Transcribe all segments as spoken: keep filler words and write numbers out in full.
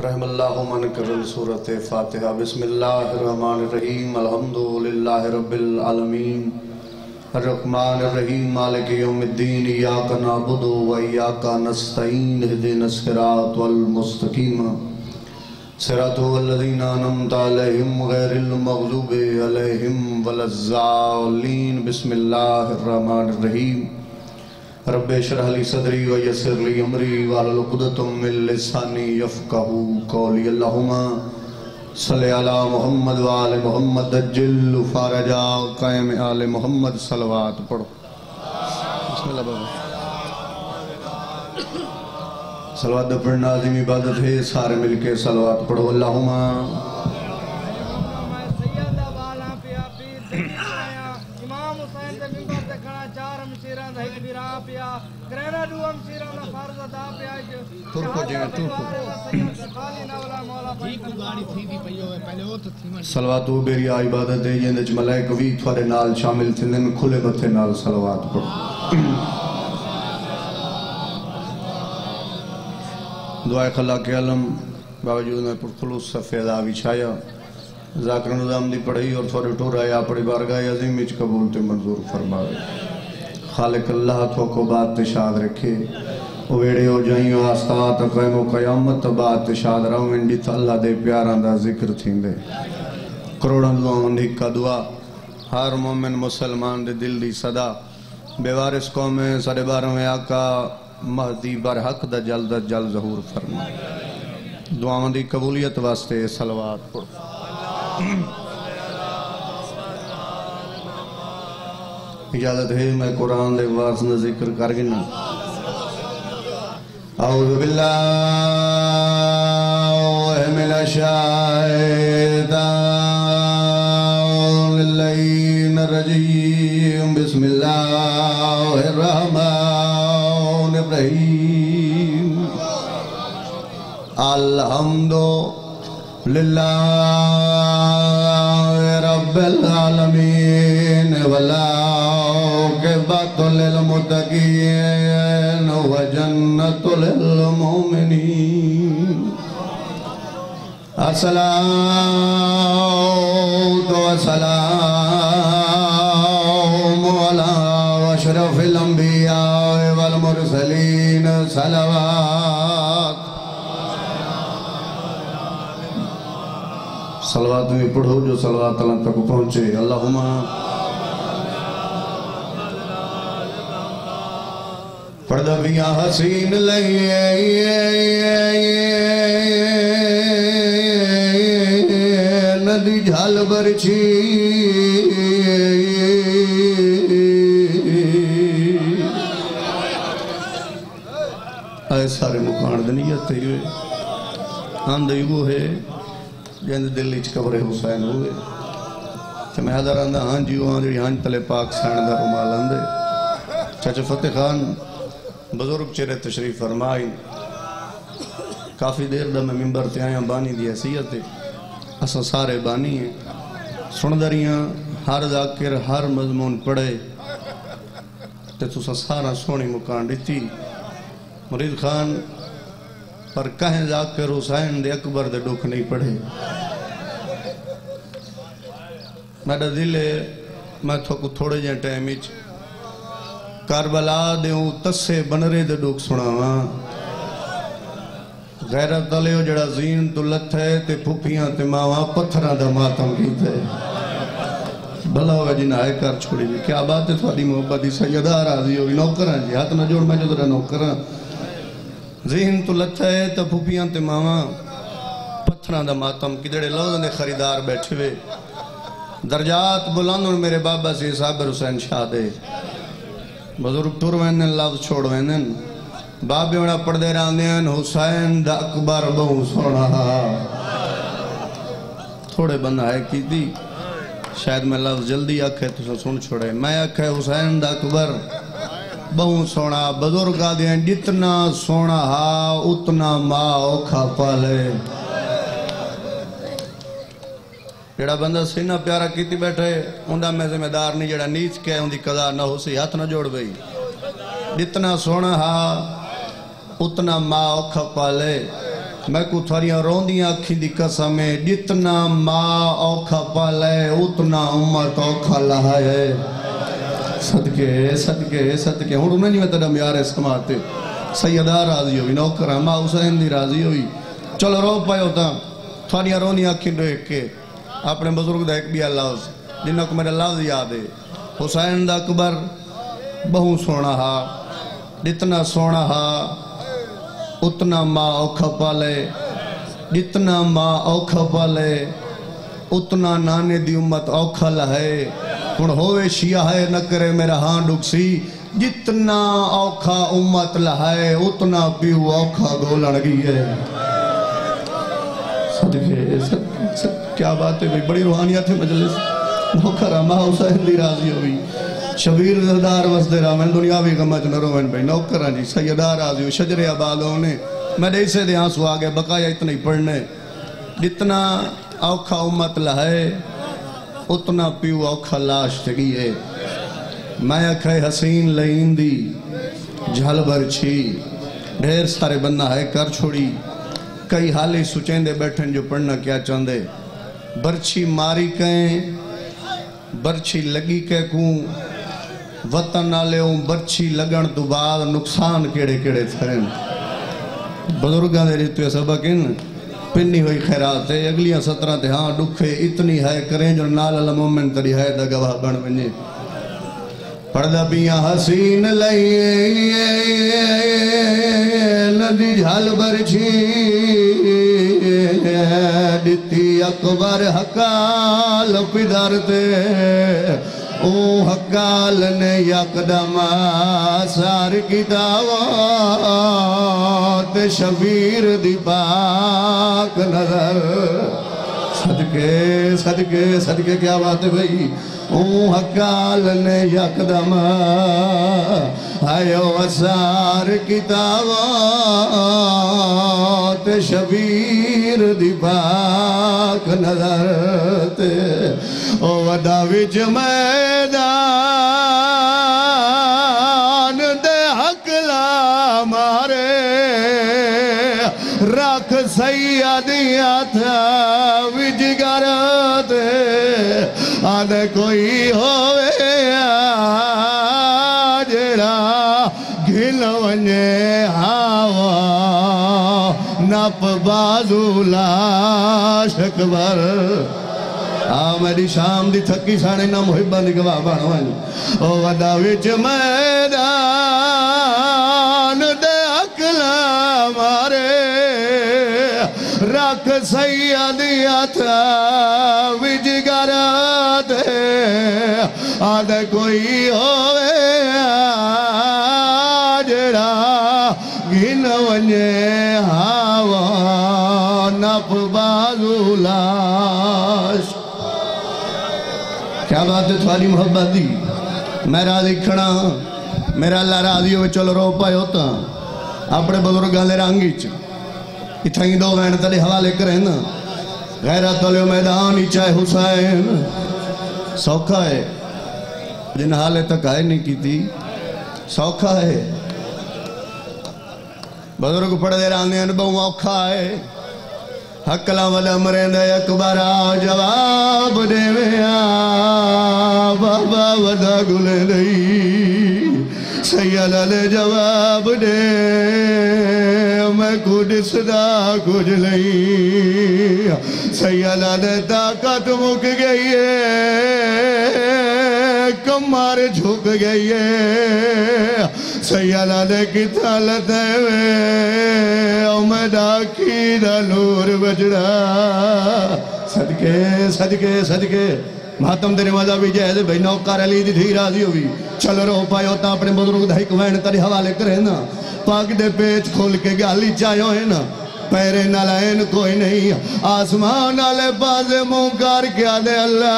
रहमल्लाहुम्मन करल सूरत फातिहा बिस्मिल्लाहिर्रहमानिर्रहीम अल्हम्दुलिल्लाहि रब्बिल आलमीन अर्रहमानिर्रहीम मालिकि यौमिद्दीन इय्याका नअबुदु व इय्याका नस्तईन इहदिनस सिरातल मुस्तकीम सिरातल लज़ीना अनअमत अलैहिम गैरिल मग़्ज़ूबि अलैहिम वलज़्ज़ालिन। बिस्मिल्लाहिर्रहमानिर्रहीम रब्बे इश्रह ली सदरी व यस्सिर ली अमरी वहलुल उक़दतम मिन लिसानी यफ़क़हू क़ौली। अल्लाहुम्मा सल्लि अला मुहम्मद व आले मुहम्मद अज्जिल फ़रजा क़ायम आले मुहम्मद सलवात पढ़ो। बिस्मिल्लाह बाबा सलवात पर नाज़िम इबादत है, सारे मिलके सलवात पढ़ो। अल्लाहुम्मा सलवातू बेरिया इबादत है जिंद मलैक भी थोड़े नाल शामिल थे दिन खुले मथे नाल सलवात पढ़ो। दुआ खला के आलम बावजूद में पुरखलूस सफ़ेदा विछाया जाकर निज़ाम दी पढ़ी और थोड़े टोरा या पड़ी बारगाह अजीम इच कबूल ते मंजूर फरमावे। खालिक अल्लाह तो को बात शाद रखे वेड़े हो जाइयो आस्ता तकैम कयामत बात शाद रहूं इंडी अल्लाह दे प्यारा दा जिक्र थींदे करोड़न दुआओं दी का दुआ हर मोमिन मुसलमान दे दिल दी सदा बेवारिस कौमे साढ़े बारहवें आका महदी बरहक दा जल्द जल जहूर फरमा। दुआओं दी कबूलियत वास्ते सलवात पढ़ो। इजाजत है मैं कुरान दे वास ना जिक्र कर गिना। औज़ु बिल्लाहि मिनश शाइतानिर रजीम। बिस्मिल्लाहिर रहमानिर रहीम अल्हम्दुलिल्लाहि रब्बिल आलमीन वला सलवात भी पढ़ो जो सलवात अल्लाह तक पहुँचे। अल्लाहुम्मा पर्दा भी हसीन लगे नदी झाल बरछी ऐ सारे मुकान दनीयत आंद वो है जिंद दिल च कबरे हुसैन हुए तो मैं हदर आंदा हाँ जी वो जी हांज तले पाक सैन का रुमाल आंदे चाचा फतेह खान बुजुर्ग चेहरे तशरीफ फरमाई। काफ़ी देर दा मैं मिंबर ते आया बानी दी हैसियत अस सारे बानी सुनदा रहियां हर जाकिर हर मजमून पढ़े तो तुस सारा सोहनी मुकान दी मुरीद खान पर कहें जाकिर हुसैन दे अकबर दे दुख नहीं पढ़े। मेरा दिल है मैं थोक थोड़े जे टाइम करबला देऊं तस्से बनरे दे दुख सुनावा गैरत दले जड़ा जीन तो लथ है ते फुफियां ते मावा पत्थर दा मातम कीते भला हो जिना है कर छोड़ी। क्या बात है थोड़ी मोहब्बत दी सैयदा राजी हो नौकरा जी हाथ न जोड़ मैं जो तेरा नौकरा जीन तो लथ है ते फुफियां ते मावा पत्थर दा मातम किदड़े लौज दे खरीदार बैठे वे दर्जात बुलंद मेरे बाबा से साबिर हुसैन शाह दे बुजुर्ग तुर वन लफ्ज छोड़ वन बाबे होना पढ़ते रहन हुसैन दा अकबर बहु सोना थोड़े बंदा है की थी। शायद मैं लफ्ज जल्दी आखे तुम सुन छोड़े मैं आखे हुसैन दा अकबर बहु सोना बुजुर्ग आदि जितना सोना हा उतना मां औखा पाले जड़ा बंदा सीना प्यारा कीती बैठे उनका मैं जिम्मेदार नहीं जड़ा नीच के उनकी कदा ना हो सी हाथ ना जोड़ गई जितना सोना हा उतना मां औखा पाले मैं को थारिया रोंदिया अखी दी कसम है, जितना माँ औखा पाले उतना उम्मत औखा लहाए। सदके सदके सदके हूँ उन्हें नहीं तेरा म्यार है समाते। सैयदा राजी हुई, नौकर माँ हुसैन दी राजी हुई। चलो रो पायो ता थारिया रोंदिया अखी देख के अपने बुजुर्ग देख भी लफ्ज जिन्हों को मेरा लफ्ज याद है। हुसैन दा अकबर बहु सोना हा, जितना सोना हा उतना माँ औखा पाले, जितना माँ औखा पाले उतना नाने दी उम्मत औखा लहे। हुण होवे शिया है न करे मेरा हां डुकसी, जितना औखा उम्मत लहे उतना पीऊ औखा गोलण गई है। सदके सदके क्या बात है भाई, बड़ी रूहानियत है मजलिस। नौकर माँ हुसैन दी राजी हुई, शबीर जरदार वसदे रहा। मैंने दुनिया भी गमच न रोवन भाई, नौकरा जी सैयदा राजी शजरे आबाद होने। मैं ऐसे दे आंसू आ गए, बकाया इतना ही पढ़ने। जितना औखा उम्मत लहे उतना पीऊ औखा लाश थी है। मैं आखे हसीन लईन दी झल भर छी, ढेर सारे बंदा है कर छोड़ी। कई हाल ही सुचेंदे बैठन जो पढ़ना क्या चाहते। बरछी मारी कें बरछी लगी के कू, वतन आले बरछी लगन तो बाद नुकसान केड़े केड़े थे। बजुर्गों के रितु सबक इन पिनी हुई खैरात है अगलियां सत्रह ते। हाँ दुखे इतनी है करें जो नाल अल मोमिन तेरी है दा गवाह बन वने। पड़दा पिया हसीन लई नदी झाल बरछी दिती अकबर हकाल पिदरते ओ हकाल ने यकदम सार किताब ते शबीर दी पाक नजर। सदके सदके सदके क्या बात है भाई। ओ हकाल ने यकदम आयो सार किताब ते शबीर दी पाक नजर ते ओ वदा विच मैं दान दे हकला मारे रख सैया दिया था विजगर दे आद कोई होवे जरा घिल वने हवा नप बाजू लाश अकबर। आ मेरी शाम दी थकी साने ना मुहिबा दी गवाह बन वाली ओ वदा विच मैदान दे अकला मारे रख सैया दिया था विजगरा दे आद कोई होवे जरा घिन वने हवा नप बाजू लाश। क्या बात है थोड़ी मुहब्बत दी। मैं राजी खड़ा मेरा अल्लाह राजी हो। चलो रो पाए होता अपने बजुर्गों के रंग इतना ही दो वैन तले हवाले करें ना। गैरा तलो मैदान ही चाहे हुसैन सौखा है जिन हाले तक आए नहीं की थी सौखा है। बजुर्ग पढ़ते रांदे बहु औखा है। हकला वाला मरेंद अकबरा जवाब देवे बाबा वदा गुले नहीं सैयद ले जवाब दे मैं खुद सदा कुछ नहीं सैयद ने ताकत मुक गई है कमर झुक गई है सैयद ने कितना लते की नूर बजड़ा। सदके सदके सदके महात्म तेरे मजा भी जय भाई। नौकर अली दी थी राजी हुई। चलो रो पायो ता अपने बुजुर्ग दा इक वैन तेरे हवाले करे ना। पग दे पेच खोल के गाली चायो है ना पैरे नालायन कोई नहीं आसमान आले पासे मुँह कर क्या दे अल्लाह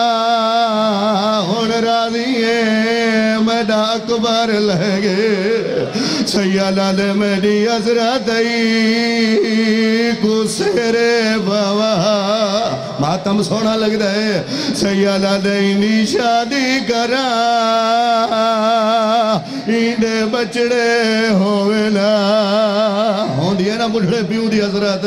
हुन राजी है मैं अकबर लगे सैयदा दे मेरी हजरत कुसेरे बाबा। मातम सोना लगता है सैयदा दे इनी शादी करा ईंदे बचड़े होवे ना होंदी है ना बुढ़े प्यू दी हजरत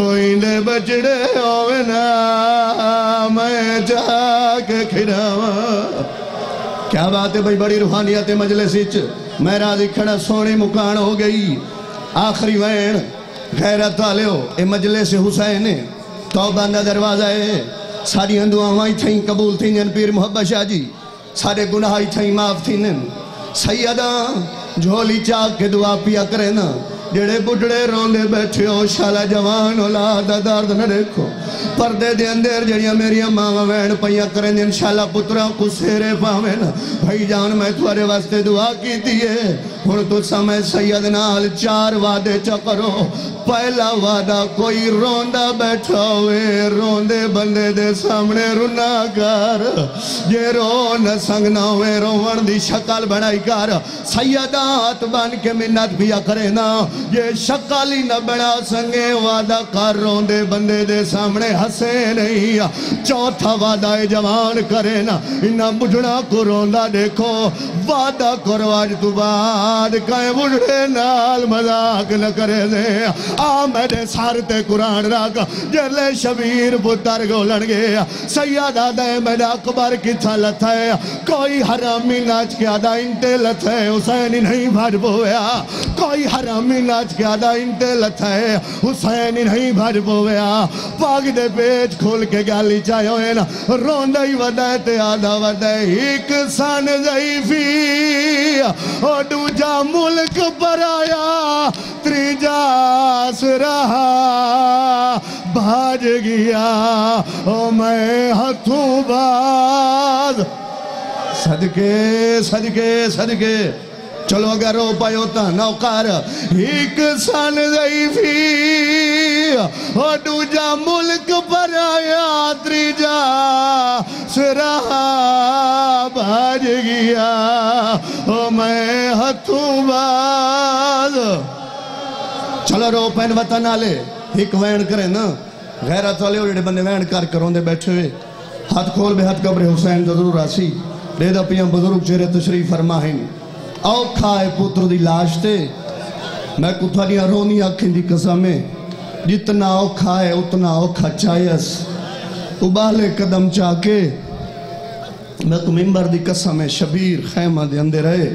ईंदे बचड़े होवे ना मैं जाके खिरावा। क्या बात है भाई, बड़ी रूहानियत है मजलिस विच। मैं राजी खड़ा सोनी मुकान हो गई। आखिरी वैन गैरत वाले हो ए मजलिस हुसैन तौबा दा दरवाजा है। सारियां दुआवां इत्थे ही कबूल थींदियां। पीर मुहब्बत शाह जी सारे गुनाह इत्थे ही माफ़ थींदे। सैयदा झोली चाक के दुआ पिया करे ना। जेड़े बुढ़ड़े रोंदे बैठे हो शाला जवान औलाद दर्द न देखो। परदे दे अंदर जड़ियां मेरिया मावा वैन पइया करें इंशाल्लाह पुत्रा कुसेरे पावे ना। भाई जान मैं थोड़े वास्ते दुआ कीती है। हुण तुसां मैं सैयद नाल चार वादे च करो। पहला वादा कोई रोंदा बैठा होवे रोंदे बंदे दे सामने रुना कर। जे रो न संगना होवे रोवण दी शकल बनाई कर। सैयदा हाथ बन के मिन्नत पिया करे ना। ये शक्ल ही न बना संगे वादा कर रोंदे बंदे दे सामने हसे नहीं। चौथा वादा ये जवान करे ना इन्ना बुढ़ा को रोंदा देखो। वादा करो अज तू बाद कहीं बुढ़े नाल मजाक न करे दे। आ मेरे सर ते कुरान रख जले शबीर पुत्र गोलन गए। सैयदा दे मेरा अकबर किथा लथा है। कोई हरामी नाच के आदा इंते लथा है। हुसैन नहीं भर पोया। कोई हरामी नाच के आदा इंटे लथा है। हुसैन नहीं भर पोया। पग दे पेट खोल के गाली चायो है ना। रोंदा ही वदा ते आदा वदा एक सन ज़ईफी और दूजा मुल्क पराया त्रीजा सरहा भाज गया ओ मैं हथों बाज। सदके सदके सदके चलो अगर रो पायो तो नौकार एक सन ज़ईफी और दूजा मुल्क पराया त्रीजा सरहा भाज गया ओ मैं हथों बाज। चलो रो पैन वतन आले एक वैन करे ना। गैरत वाले और बंदे वैन कर करोंदे बैठे हुए। हाथ खोल बेहद कब्र हुसैन जरूर आसी रेदा पिया बुजुर्ग चेहरे तशरीफ फरमा है। औखा है पुत्र दी लाश ते मैं कुथारिया रोनी आखें दी कसमे। जितना औखा है उतना औखा चायस। उबाले कदम चाके मैं तू मिंबर दी कसम है। शबीर खैमा दे अंदर रहे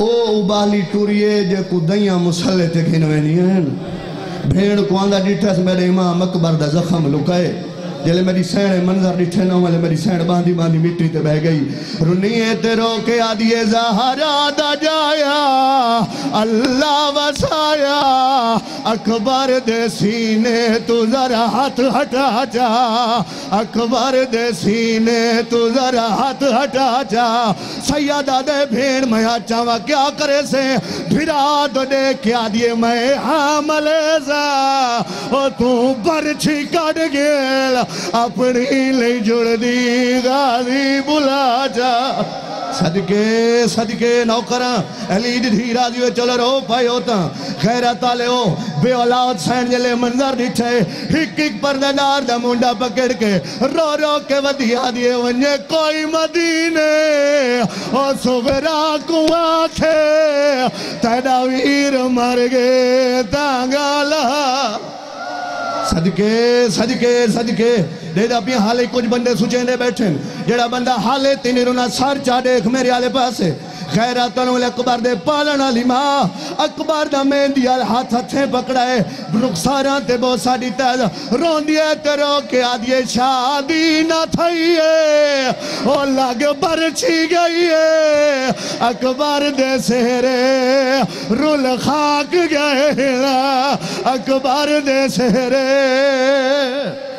ओ उबाली टूरिए जे को दइया मुसल्ले ते खिनवे नहीं है। भेड़ को आंदा डिठस मेरे इमाम अकबर दा जख्म लुकाए। जले मेरी सैण मंजर डिठे ना वाले मेरी सैण बांधी बांधी मिट्टी ते बह गई। रुनिए ते रो के आदिए ज़हरा दा जाया अल्लाह वसाया। अकबर दे सीने तू जरा हाथ हटा जा। अकबर दे सीने तू जरा हाथ हटा जा। सैयदा दे भेड़ मैं चावा क्या करे से फिरा तो दे क्या दिए मैं हामले सा ओ तू बरछी काट गेल अपनी नहीं जुड़दी गाली बुला जा। सदके सदके नौकर अली धी राजी हो। चलो रो पायो तो खैरत आले हो बे औलाद सैन जले मंजर दिखे। हिक हिक परदार दा मुंडा पकड़ के रो रो के वधिया दिए वने कोई मदीने ओ सुबरा कुआ थे तेरा वीर मर गए तांगाला। सदके सदके सदके देदा पिया हाले कुछ बंदे सुचेंदे बैठे। जेड़ा बंदा हाले तीन रुना सर चा देख मेरे आले पास खैरत अकबर दे पालन वाली मां। अकबर दा मेहंदी आल हाथ हथे पकड़ाए रुखसारा ते बहुत सारी तैज रोंदी है। ते रो के आदिए शादी ना थई है ओ लग बरछी गई है। अकबर दे सेहरे रुल खाक गए। अकबर दे सेहरे